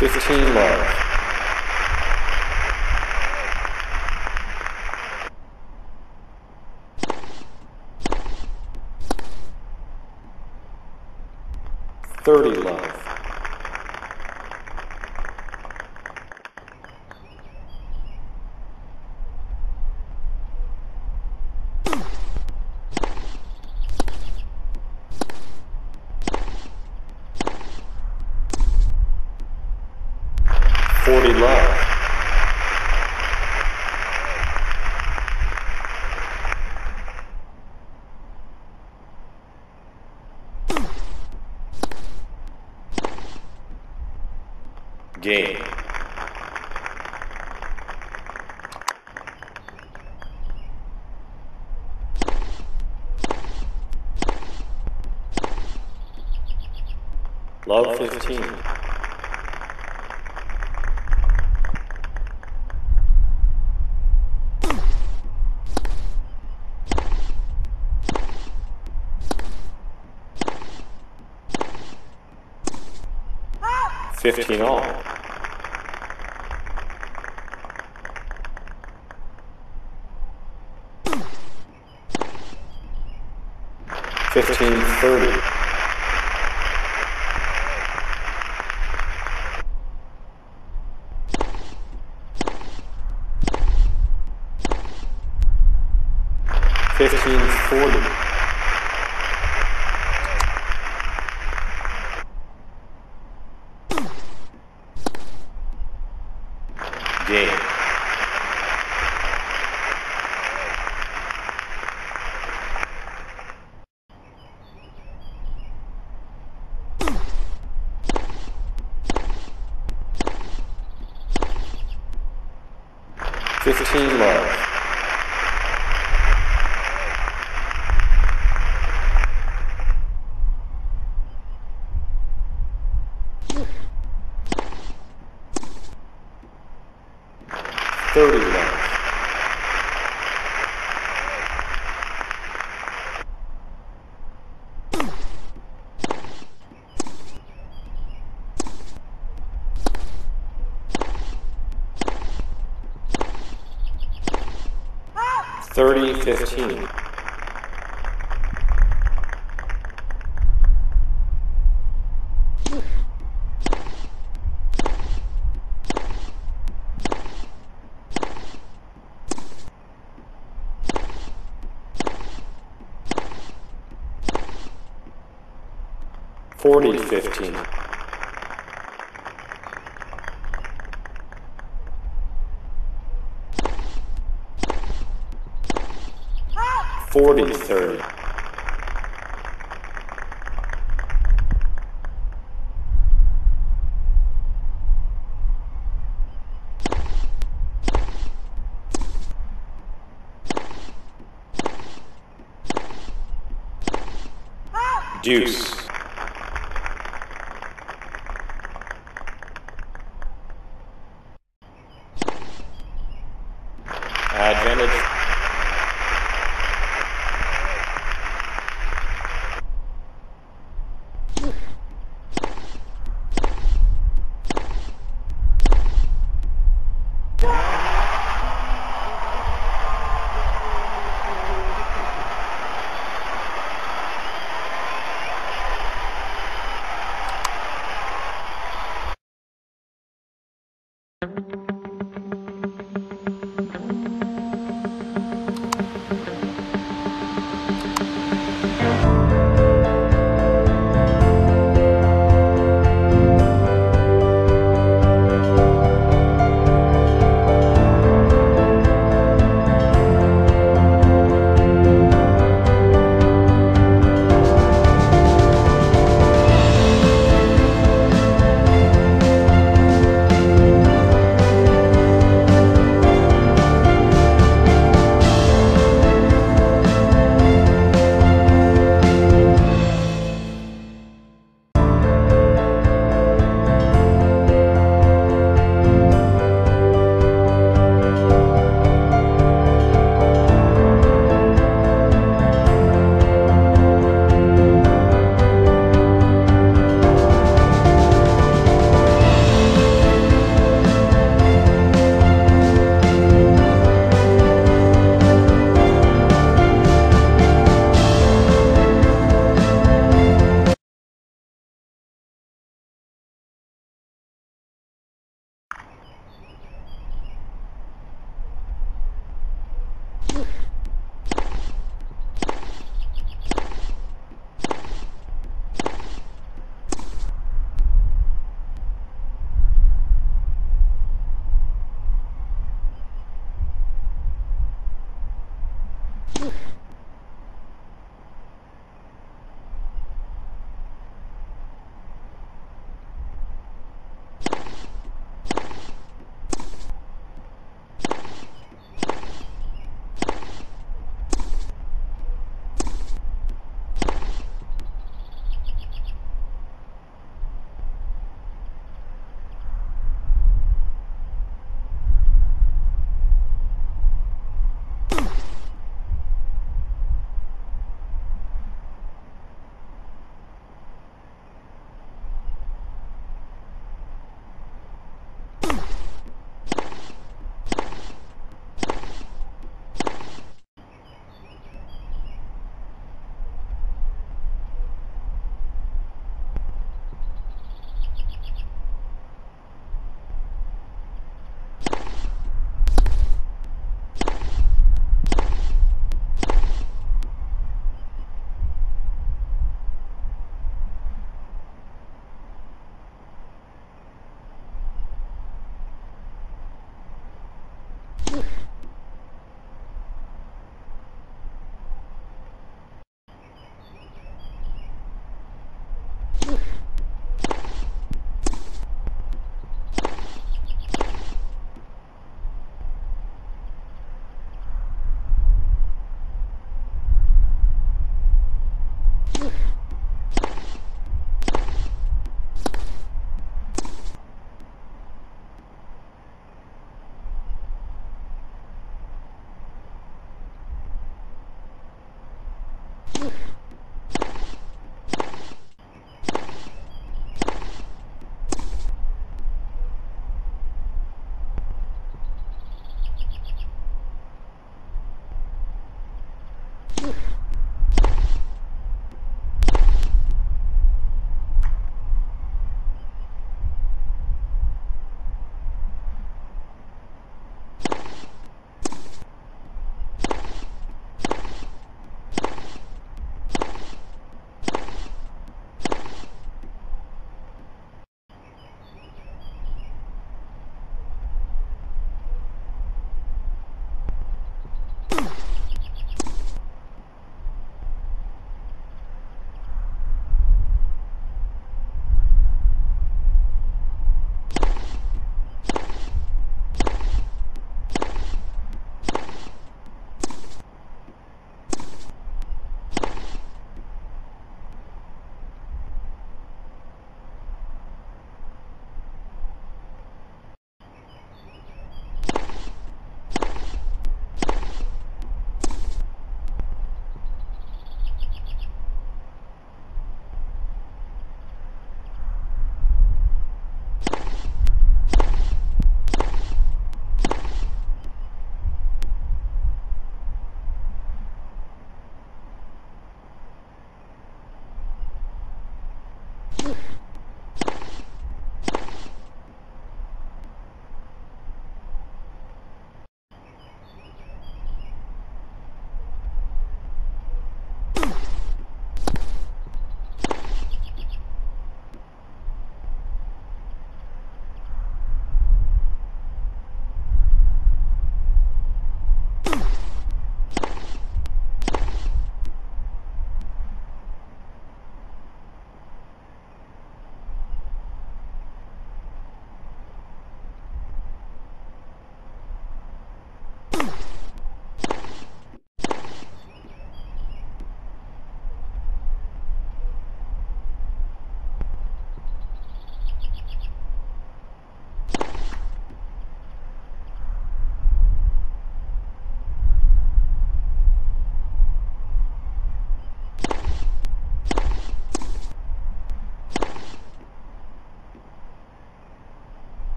15 miles. Game. 15. Ah! 15 all. 1530. 1540. 15 miles. 30 miles. 15. 40, 15. 40, 30. 30, deuce. 15. Advantage.